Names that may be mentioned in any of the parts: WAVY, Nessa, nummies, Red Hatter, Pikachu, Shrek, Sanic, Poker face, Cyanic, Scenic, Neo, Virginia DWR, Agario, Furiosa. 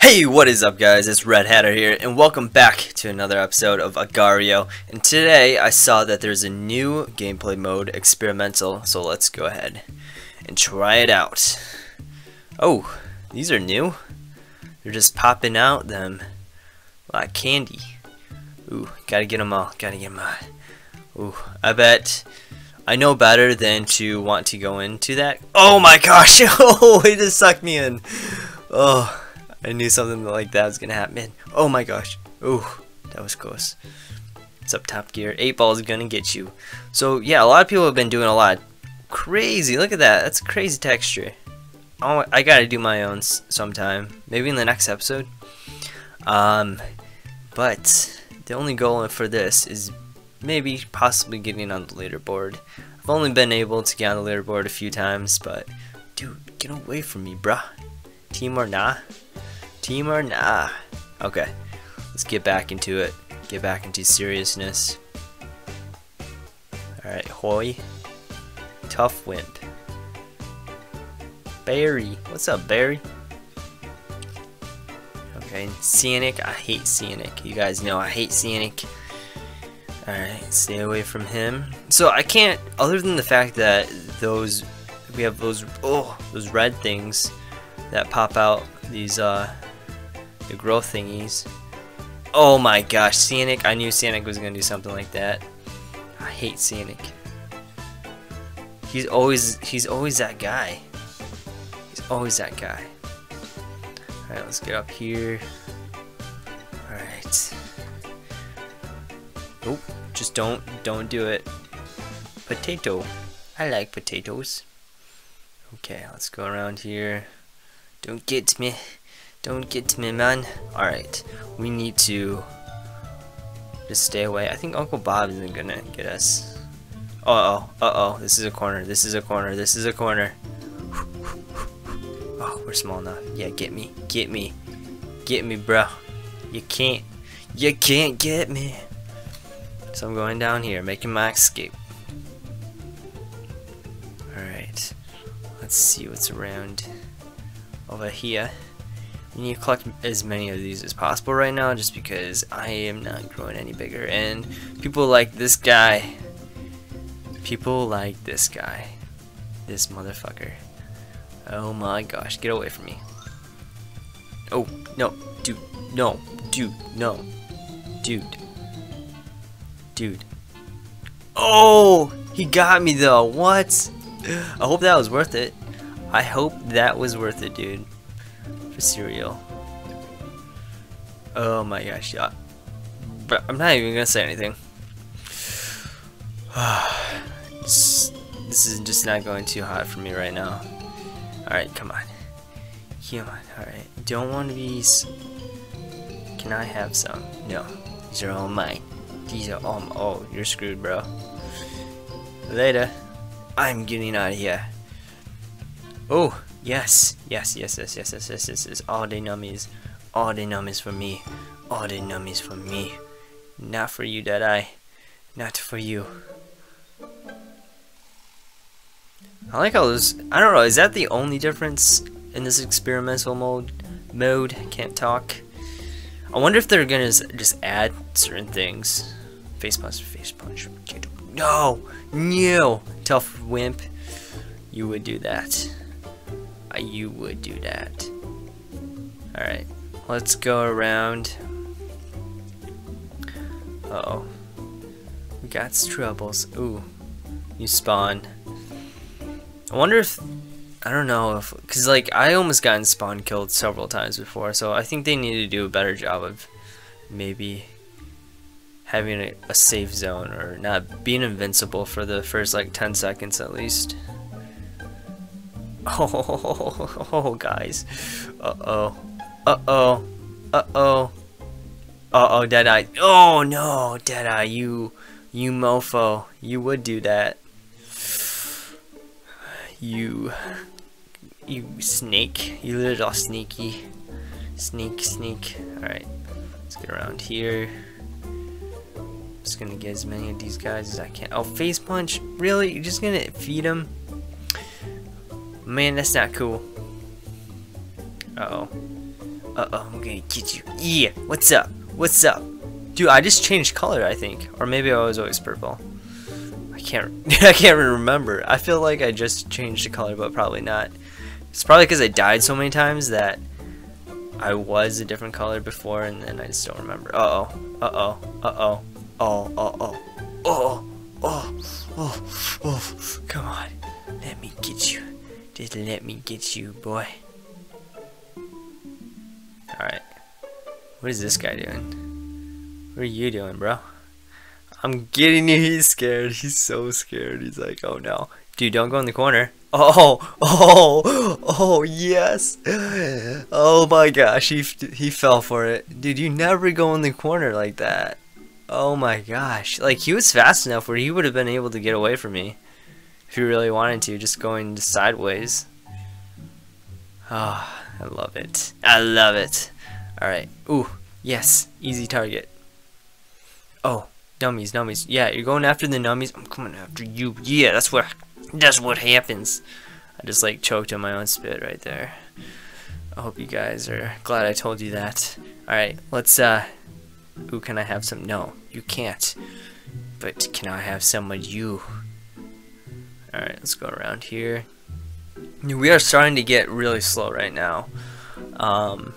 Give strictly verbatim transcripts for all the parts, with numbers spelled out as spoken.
Hey, what is up guys, it's Red Hatter here and welcome back to another episode of Agario. And today I saw that there's a new gameplay mode, experimental, so let's go ahead and try it out. Oh, these are new. They're just popping out them like candy. Ooh, gotta get them all, gotta get them all. Ooh, I bet I know better than to want to go into that. Oh my gosh, oh, it just sucked me in. Oh. I knew something like that was gonna happen. Oh my gosh. Ooh, that was close. It's up top gear. Eight ball is gonna get you. So yeah, a lot of people have been doing a lot. Crazy. Look at that. That's a crazy texture. Oh, I gotta do my own sometime. Maybe in the next episode. Um, but the only goal for this is maybe possibly getting on the leaderboard. I've only been able to get on the leaderboard a few times, but dude, get away from me, bruh. Team or nah? Team or nah? Okay, let's get back into it. Get back into seriousness. Alright, hoy. Tough wind. Barry. What's up, Barry? Okay, Cyanic. I hate Cyanic. You guys know I hate Cyanic. Alright, stay away from him. So I can't, other than the fact that those, we have those, oh, those red things that pop out, these, uh, the growth thingies. Oh my gosh, Sanic. I knew Sanic was gonna do something like that. I hate Sanic. He's always he's always that guy. He's always that guy. Alright, let's get up here. Alright. Nope. Just don't don't do it. Potato. I like potatoes. Okay, let's go around here. Don't get me. Don't get me, man. Alright. We need to just stay away. I think Uncle Bob isn't gonna get us. Uh-oh. Uh-oh. This is a corner. This is a corner. This is a corner. Oh, we're small enough. Yeah, get me. Get me. Get me, bro. You can't. You can't get me. So I'm going down here, making my escape. Alright. Let's see what's around over here. You need to collect as many of these as possible right now, just because I am not growing any bigger, and people like this guy, people like this guy, this motherfucker. Oh my gosh, get away from me. Oh no, dude, no, dude, no, dude, dude. Oh, he got me though. What? I hope that was worth it. I hope that was worth it, dude. For cereal. Oh my gosh, yeah. But I'm not even gonna say anything. This is just not going too hot for me right now. Alright, come on. Come on, alright. Don't want to be... Can I have some? No. These are all mine. These are all... Oh, you're screwed, bro. Later. I'm getting out of here. Oh, yes, yes, yes, yes, yes, yes, yes, yes, yes, all the nummies, all the nummies for me, all the nummies for me, not for you, Deadeye, not for you. I like how those, I don't know, is that the only difference in this experimental mode, mode, can't talk? I wonder if they're gonna just add certain things. Face punch, face punch, no, no, tough wimp, you would do that. You would do that. Alright, let's go around. Uh oh. We got troubles. Ooh. You spawn. I wonder if. I don't know if. Because, like, I almost gotten spawn killed several times before, so I think they need to do a better job of maybe having a, a safe zone or not being invincible for the first, like, ten seconds at least. Oh, guys. Uh-oh. Uh-oh. Uh-oh. Uh-oh, Deadeye. Oh, no, Deadeye. You, you mofo. You would do that. You, you snake. You little sneaky. Sneak, sneak. Alright. Let's get around here. I'm just gonna get as many of these guys as I can. Oh, face punch? Really? You're just gonna feed them? Man, that's not cool. Uh oh. Uh-oh, I'm gonna get you. Yeah, what's up? What's up? Dude, I just changed color, I think. Or maybe I was always purple. I can't I can't remember. I feel like I just changed the color, but probably not. It's probably because I died so many times that I was a different color before, and then I just don't remember. Uh-oh. Uh-oh. Uh-oh. Oh, oh, oh. Oh, oh, oh, oh. Come on. Let me get you. Just let me get you, boy. Alright. What is this guy doing? What are you doing, bro? I'm getting you. He's scared. He's so scared. He's like, oh no. Dude, don't go in the corner. Oh, oh, oh, yes. Oh my gosh. He, he fell for it. Dude, you never go in the corner like that. Oh my gosh. Like, he was fast enough where he would have been able to get away from me. If he really wanted to. Just going sideways. Ah. Oh. I love it. I love it. Alright. Ooh. Yes. Easy target. Oh. Nummies. Nummies. Yeah, you're going after the nummies. I'm coming after you. Yeah, that's what, that's what happens. I just, like, choked on my own spit right there. I hope you guys are glad I told you that. Alright. Let's, uh... Ooh, can I have some? No. You can't. But can I have some of you? Alright, let's go around here. We are starting to get really slow right now, um,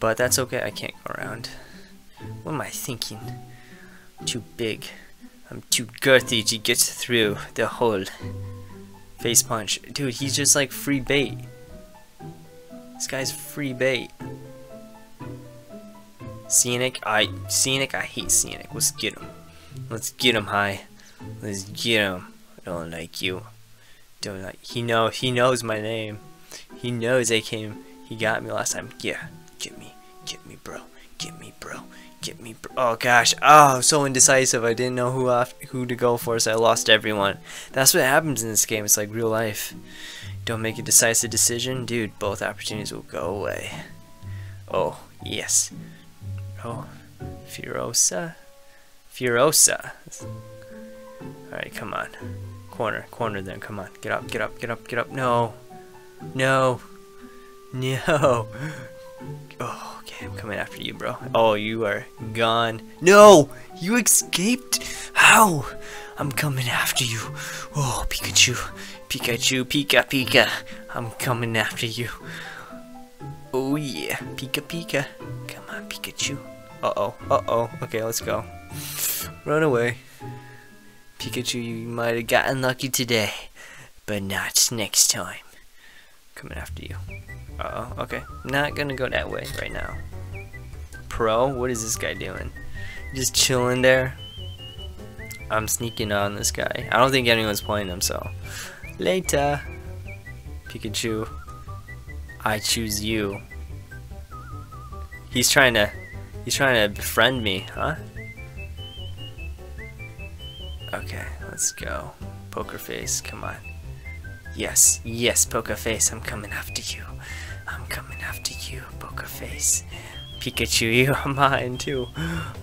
but that's okay. I can't go around. What am I thinking? Too big. I'm too girthy to get through the hole. Face punch, dude. He's just like free bait. This guy's free bait. Scenic, I Scenic. I hate Scenic. Let's get him. Let's get him high. Let's get him. I don't like you. Don't like, he know he knows my name. He knows I came. He got me last time. Yeah, get me, get me, bro, get me, bro, get me, bro. Oh gosh, oh, so indecisive. I didn't know who off, who to go for, so I lost everyone. That's what happens in this game. It's like real life. Don't make a decisive decision, dude. Both opportunities will go away. Oh yes. Oh, Furiosa, Furiosa. All right, come on. Corner, corner then, come on. Get up, get up, get up, get up. No. No. No. Oh, okay, I'm coming after you, bro. Oh, you are gone. No! You escaped? How? I'm coming after you. Oh, Pikachu. Pikachu, Pika, Pika. I'm coming after you. Oh, yeah. Pika, Pika. Come on, Pikachu. Uh-oh, uh-oh. Okay, let's go. Run away. Pikachu, you might have gotten lucky today, but not next time. Coming after you. Uh oh, okay. Not gonna go that way right now. Pro, what is this guy doing? Just chilling there. I'm sneaking on this guy. I don't think anyone's playing him, so. Later. Pikachu, I choose you. He's trying to, he's trying to befriend me, huh? Okay, let's go. Poker face, come on. Yes, yes, poker face, I'm coming after you. I'm coming after you, poker face. Pikachu, you are mine too.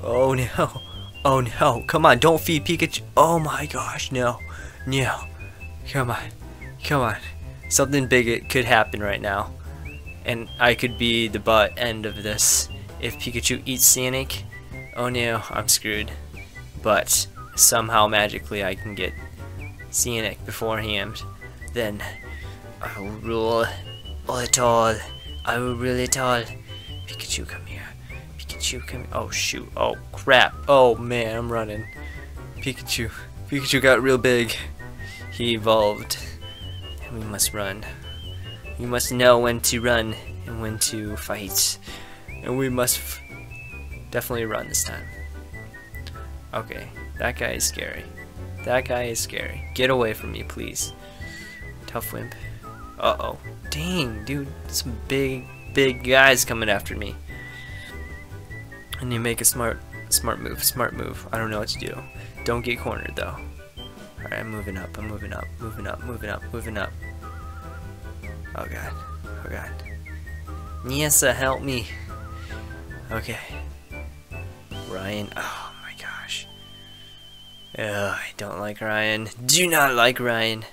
Oh no. Oh no. Come on, don't feed Pikachu. Oh my gosh, no. No. Come on. Come on. Something big could happen right now. And I could be the butt end of this. If Pikachu eats Sanic, oh no, I'm screwed. But somehow magically I can get Cyanic beforehand, then I will rule it all. I will rule it all. Pikachu, come here. Pikachu, come here. Oh shoot. Oh crap. Oh man, I'm running. Pikachu. Pikachu got real big. He evolved. And we must run. We must know when to run and when to fight. And we must f definitely run this time. Okay. That guy is scary. That guy is scary. Get away from me, please. Tough wimp. Uh-oh. Dang, dude. Some big, big guys coming after me. I need to make a smart, smart move. Smart move. I don't know what to do. Don't get cornered, though. Alright, I'm moving up. I'm moving up. Moving up. Moving up. Moving up. Oh, God. Oh, God. Nessa, help me. Okay. Ryan. Oh. Ugh, I don't like Ryan. Do not like Ryan.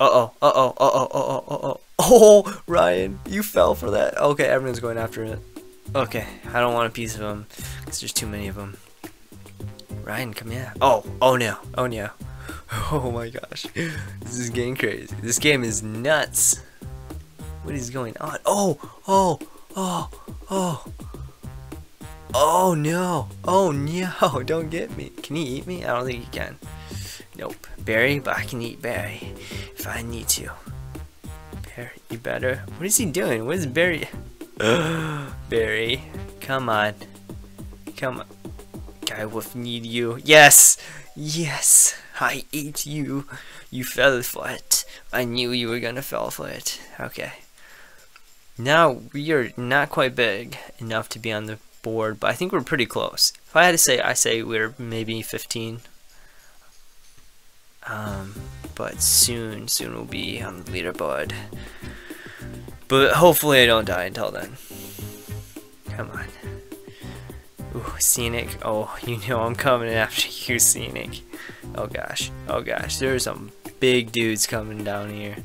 Uh oh, uh oh, uh oh, uh oh, uh oh, Oh, Ryan, you fell for that. Okay, everyone's going after it. Okay, I don't want a piece of them because there's too many of them. Ryan, come here. Oh, oh no, oh no. Oh my gosh, this is getting crazy. This game is nuts. What is going on? Oh, oh, oh, oh. Oh no, oh no, don't get me. Can he eat me? I don't think he can. Nope. Berry, but I can eat Berry if I need to. Berry, you better. What is he doing? What is Berry? Berry, come on. Come on. I will need you. Yes! Yes! I ate you. You fell for it. I knew you were gonna fall for it. Okay. Now, we are not quite big enough to be on the board, but I think we're pretty close. If I had to say, I say we're maybe fifteen. Um, but soon, soon we'll be on the leaderboard. But hopefully I don't die until then. Come on. Ooh, Scenic. Oh, you know I'm coming after you, Scenic. Oh gosh. Oh gosh. There are some big dudes coming down here.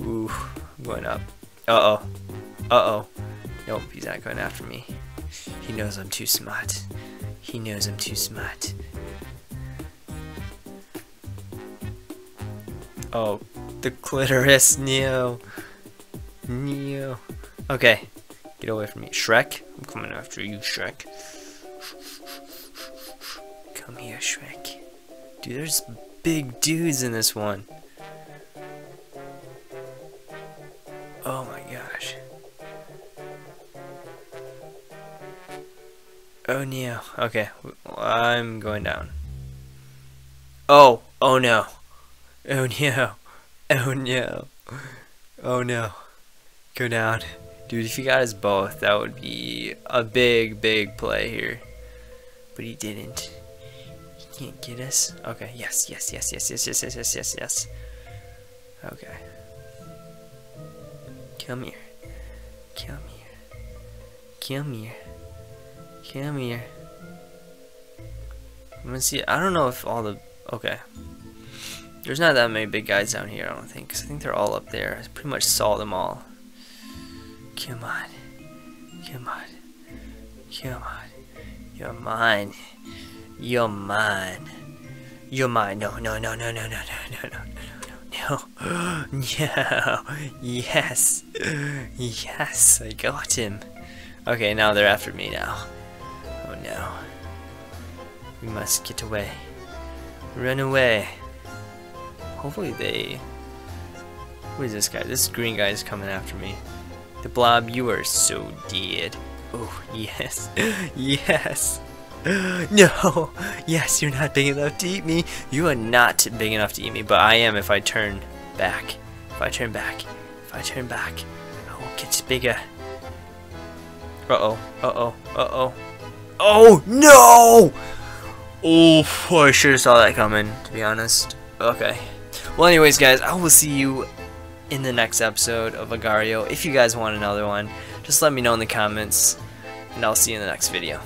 Ooh, I'm going up. Uh-oh. Uh-oh. Nope, he's not going after me. He knows I'm too smart. He knows I'm too smart. Oh, the clitoris. Neo. Neo. Okay. Get away from me, Shrek. I'm coming after you, Shrek. Come here, Shrek. Dude, there's big dudes in this one. Oh my gosh. Oh, Neo. Okay, I'm going down. Oh, oh no. Oh no. Oh no. Oh no. Go down. Dude, if he got us both, that would be a big, big play here. But he didn't. He can't get us. Okay, yes, yes, yes, yes, yes, yes, yes, yes, yes, yes. Okay. Come here. Come here. Come here. Come here. I'm gonna see. I don't know if all the... Okay. There's not that many big guys down here, I don't think. Because I think they're all up there. I pretty much saw them all. Come on, come on, come on, you're mine, you're mine, you're mine, no, no, no, no, no, no, no, no, no, no, no, no, yes, yes, I got him. Okay, now they're after me now. Oh no, we must get away, run away. Hopefully they, who is this guy? This green guy is coming after me. The blob, you are so dead. Oh, yes. Yes. No. Yes, you're not big enough to eat me. You are not big enough to eat me, but I am if I turn back. If I turn back. If I turn back. Oh, it gets bigger. Uh-oh. Uh-oh. Uh-oh. Oh, no! Oh, I sure saw that coming, to be honest. Okay. Well, anyways, guys, I will see you in the next episode of Agario. If you guys want another one, just let me know in the comments, and I'll see you in the next video.